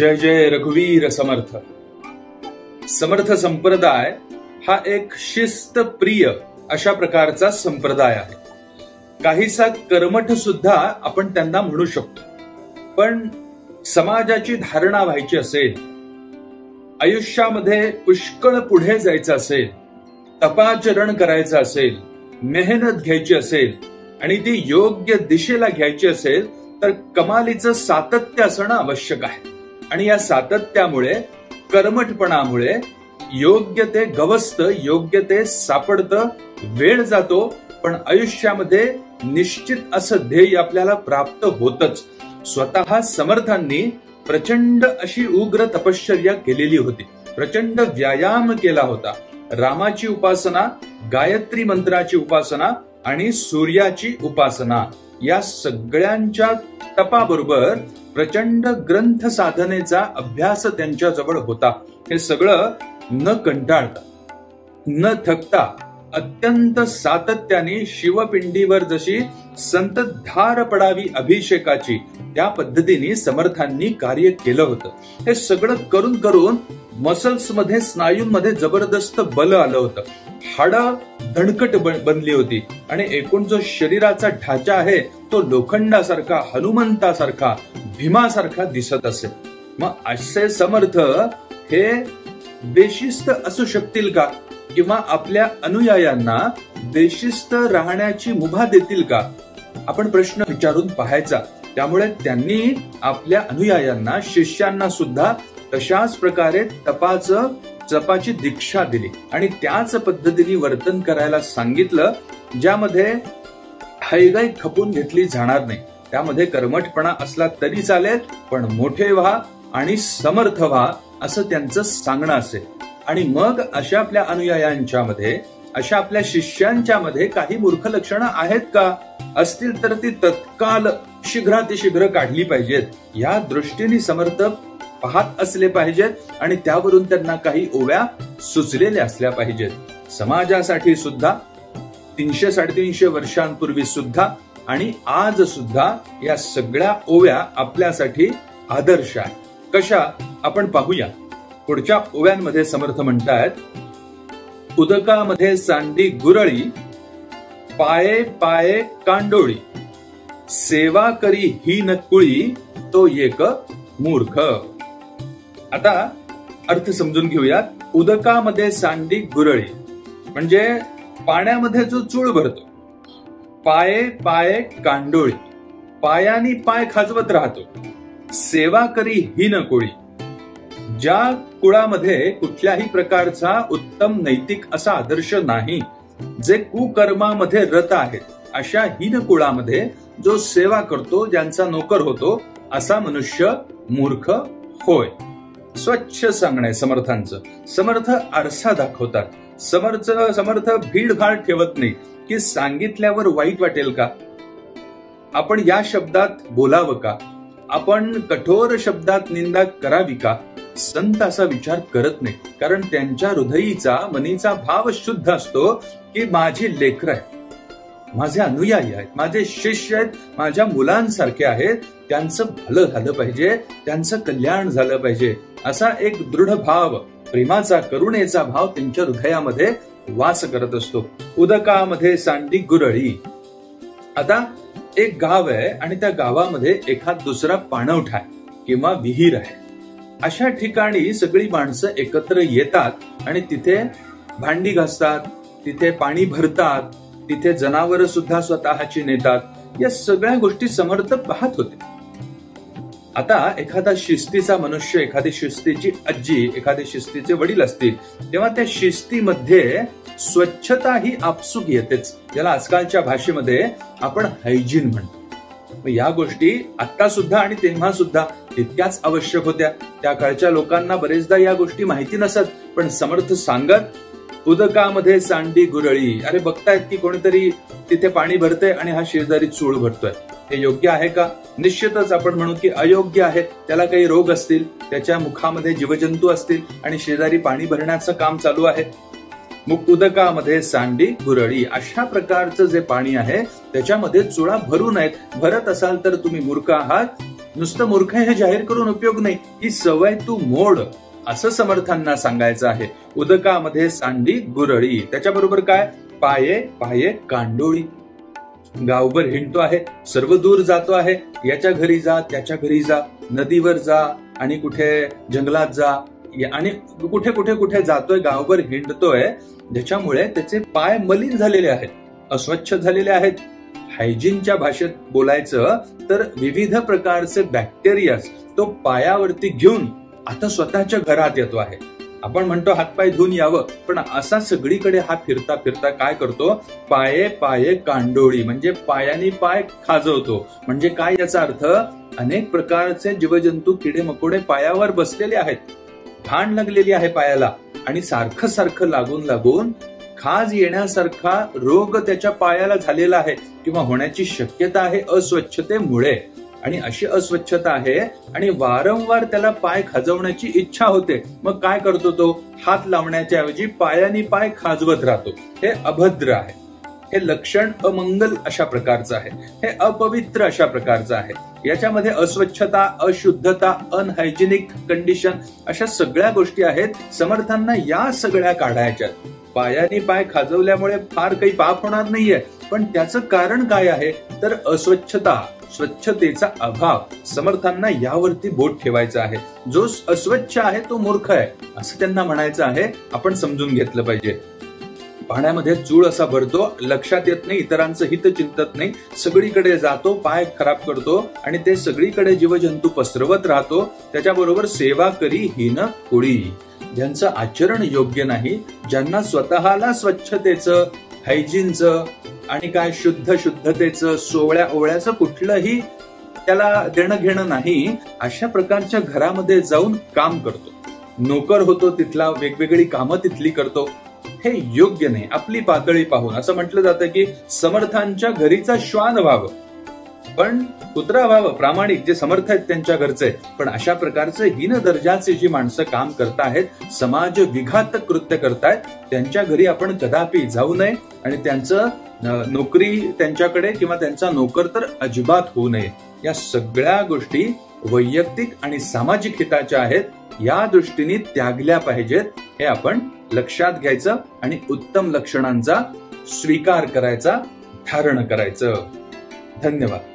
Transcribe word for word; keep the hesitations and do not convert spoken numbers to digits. जय जय रघुवीर समर्थ। समर्थ संप्रदाय हा एक शिस्त प्रिय अशा प्रकारचा संप्रदाय आहे। काहीसा कर्मठ सुद्धा आपण त्यांना म्हणू शकतो, पण समाजाची धारणा व्हायची असेल, आयुष्यामध्ये पुष्कळ पुढे जायचं असेल, तपाचरण करायचं असेल, मेहनत घ्यायची असेल आणि ती योग्य दिशेला घ्यायची असेल तर कमालीचं सातत्य असणं आवश्यक आहे। आणि या सातत्यामुळे, कर्मठपणामुळे योग्य ते गवसतं, योग्य ते सापडतं, वेळ जातो, पण आयुष्यामध्ये निश्चित असं ध्येय आपल्याला प्राप्त होतच। स्वतः समर्थांनी प्रचंड अशी उग्र तपश्चर्या केलेली होती, प्रचंड व्यायाम केला होता। रामाची उपासना, गायत्री मंत्राची उपासना आणि सूर्याची उपासना या सगळ्यांच्या तपाबरोबर प्रचंड ग्रंथ साधनेचा अभ्यास त्यांच्या जवळ होता। हे सगळं न कंटाळता, न थकता, अत्यंत सातत्याने शिवपिंडीवर जशी संततधार पडावी अभिषेकाची, त्या पद्धतीने समर्थांनी कार्य केलं होतं। हे सगळं करून करून मसल्समध्ये, स्नायूंमध्ये जबरदस्त बल आलं होतं, हाडं धणकट बनली होती आणि एकूण जो शरीराचा ढाचा आहे तो लोखंडासारखा, हनुमंतासारखा, भीमासारखा दिसत असे। मग असे समर्थ हे बेशिस्त असू शकतील का, किंवा आपल्या अनुयायांना बेशिस्त राहण्याची मुभा देतील का, आपण प्रश्न विचारून पाहायचा। त्यामुळे त्यांनी आपल्या अनुयायांना, शिष्यांना सुद्धा तशाच प्रकारे तपाचं जपाची दीक्षा दिली आणि त्याच पद्धतीने वर्तन करायला सांगितलं, ज्यामध्ये हैगाई खपून घेतली जाणार नाही। त्यामध्ये कर्मठपणा असला तरी चालेल, पण मोठे व्हा आणि समर्थ व्हा असं त्यांचं सांगणं असेल। आणि मग अशा आपल्या अनुयायांच्या मध्ये, अशा आपल्या शिष्यांच्या मध्ये काही मूर्ख लक्षणं आहेत का, असतील तर ती तत्काल शीघ्रातिशीघ्र काढली पाहिजेत। या दृष्टीने समर्थ पाहत असले पाहिजेत आणि त्यावरून त्यांना काही ओव्या सुचलेल्या असल्या पाहिजेत। समाजासाठी सुद्धा तीनशे साडेतीनशे वर्षांपूर्वी सुद्धा आणि आज सुद्धा या सगळ्या ओव्या आपल्यासाठी आदर्श आहे। कशा, आपण पाहूया। पुढच्या ओव्यांमध्ये समर्थ म्हणतायत, उदकामध्ये सांडी गुरळी, पाये पाये कांडोळी, सेवा करी ही नकुळी, तो एक मूर्ख। आता अर्थ समजून घेऊयात। उदकामध्ये सांडी गुरळी म्हणजे पाण्यामध्ये जो चूळ भरतो, पाये पाये कांडोळी, पायानी पाय खाजवत राहतो, सेवा करी ही नकोळी, ज्या कुळामध्ये कुठल्याही प्रकारचा उत्तम नैतिक असा आदर्श नाही, जे कुकर्मामध्ये रत आहेत, अशा हीन कुळामध्ये जो सेवा करतो, ज्यांचा नोकर होतो, असा मनुष्य मूर्ख होय। स्वच्छ सांगणे समर्थांचं। समर्थ आरसा दाखवतात। समर्थ समर्थ भीडभाड ठेवत नाही की सांगितल्यावर वाईट वाटेल का, आपण या शब्दात बोलावं का, आपण कठोर शब्दात निंदा करावी का, संत असा विचार करत नाही। कारण त्यांच्या हृदयीचा, मनीचा भाव शुद्ध असतो की माझी लेकर आहेत, माझे अनुयायी आहेत, माझे शिष्य आहेत, माझ्या मुलांसारखे आहेत, त्यांचं भलं झालं पाहिजे, त्यांचं कल्याण झालं पाहिजे, असा एक दृढ भाव, प्रेमाचा, करुणेचा भाव त्यांच्या हृदयामध्ये वास करत असतो। उदकामध्ये सांडी गुरळी। आता एक गाव आहे आणि त्या गावामध्ये एखाद दुसरा पाणवठा आहे किंवा विहीर आहे, अशा ठिकाणी सगळी माणसं एकत्र येतात आणि तिथे भांडी घासतात, तिथे पाणी भरतात, तिथे जनावर सुद्धा स्वतःची नेतात। या सगळ्या गोष्टी समर्थ पाहत होते। आता एखादा शिस्तीचा मनुष्य, एखादी शिस्तीची आजी, एखादे शिस्तीचे वडील असतील, तेव्हा त्या शिस्तीमध्ये स्वच्छता ही आपसूक येतेच, ज्याला आजकालच्या भाषेमध्ये आपण हायजीन म्हणतो। या गोष्टी आता सुद्धा आणि तेव्हा सुद्धा तितक्याच आवश्यक होत्या। त्या काळच्या लोकांना बरेचदा या गोष्टी माहिती नसत, पण समर्थ सांगत, उदकामध्ये सांडी गुरळी, अरे बघतायत की कोणीतरी तिथे पाणी भरतंय आणि हा शेजारी चूळ भरतोय, हे योग्य आहे का? निश्चितच आपण म्हणू की अयोग्य आहे। त्याला काही रोग असतील, त्याच्या मुखामध्ये जीवजंतू असतील आणि शेजारी पाणी भरण्याचं काम चालू आहे। मग उदकामध्ये सांडी गुरळी, अशा प्रकारचं जे पाणी आहे त्याच्यामध्ये चुळा भरू नयेत, भरत असाल तर तुम्ही मूर्ख आहात, नुसतं मूर्ख हे जाहीर करून उपयोग नाही, ही सवय तू मोड, असं समर्थांना सांगायचं आहे। उदकामध्ये सांडी गुरळी, त्याच्याबरोबर काय, पाये पाये कांडोळी। गावभर हिंडतो आहे, सर्व दूर जातो आहे, याच्या घरी जा त्याच्या घरी जा, नदीवर जा आणि कुठे जंगलात जा, आणि कुठे कुठे कुठे जातोय, गावभर हिंडतोय, ज्याच्यामुळे त्याचे पाय मलिन झालेले आहेत, अस्वच्छ झालेले आहेत। हायजीनच्या भाषेत बोलायचं तर विविध प्रकारचे बॅक्टेरिया तो पायावरती घेऊन आता स्वतःच्या घरात येतो आहे। आपण म्हणतो हातपाय धुवून यावं, पण असा सगळीकडे हा फिरता फिरता काय करतो, पाये पाये कांडोळी, म्हणजे पायाने पाय खाजवतो। म्हणजे काय याचा अर्थ, अनेक प्रकारचे जीवजंतू किडे मकोडे पायावर बसलेले आहेत, घाण लागलेली आहे पायाला, आणि सारखं सारखं लागून लागून खाज येण्यासारखा रोग त्याच्या पायाला झालेला आहे किंवा होण्याची शक्यता आहे अस्वच्छतेमुळे। आणि अशी अस्वच्छता आहे आणि वारंवार त्याला पाय खाजवण्याची इच्छा होते, मग काय करतो तो, हात लावण्याच्या ऐवजी पायाने पाय खाजवत राहतो। हे अभद्र आहे, हे लक्षण अमंगल अशा प्रकारचं आहे, हे अपवित्र अशा प्रकारचं आहे। याच्यामध्ये अस्वच्छता, अशुद्धता, अनहायजिनिक कंडिशन अशा सगळ्या गोष्टी आहेत। समर्थांना या सगळ्या काढायच्यात। पायाने पाय खाजवल्यामुळे फार काही पाप होणार नाहीये, पण त्याचं कारण काय आहे तर अस्वच्छता, स्वच्छतेचा अभाव। समर्थांना यावरती बोट ठेवायचं आहे। जो अस्वच्छ आहे तो मूर्ख आहे असं त्यांना म्हणायचं आहे। आपण समजून घेतलं पाहिजे। पाण्यामध्ये चूळ असा भरतो, लक्षात येत नाही, इतरांचं हित चिंतत नाही, सगळीकडे जातो, पाय खराब करतो आणि ते सगळीकडे जीवजंतू पसरवत राहतो। त्याच्याबरोबर सेवा करी हीन कोळी, ज्यांचं आचरण योग्य नाही, ज्यांना स्वतःला स्वच्छतेचं, हायजीनचं आणि काय शुद्ध शुद्धतेचं, सोवळ्या ओवळ्याचं कुठलंही त्याला देणं घेणं नाही, अशा प्रकारच्या घरामध्ये जाऊन काम करतो, नोकर होतो तिथला, वेगवेगळी कामं तिथली करतो, हे योग्य नाही। आपली पातळी पाहून असं म्हटलं जातं की समर्थांच्या घरीचा श्वान व्हावं, पण कुत्रा व्हावं। प्रामाणिक जे समर्थ आहेत त्यांच्या घरचे, पण अशा प्रकारचे हीन दर्जाचे जी माणसं काम करतायत, समाज विघात कृत्य करतायत, त्यांच्या घरी आपण कदापि जाऊ नये आणि त्यांचं नोकरी त्यांच्याकडे किंवा त्यांचा नोकर तर अजिबात होऊ नये। या सगळ्या गोष्टी वैयक्तिक आणि सामाजिक हिताच्या आहेत, या दृष्टीने त्यागल्या पाहिजेत, हे आपण लक्षात घ्यायचं आणि उत्तम लक्षणांचा स्वीकार करायचा, धारण करायचं। धन्यवाद।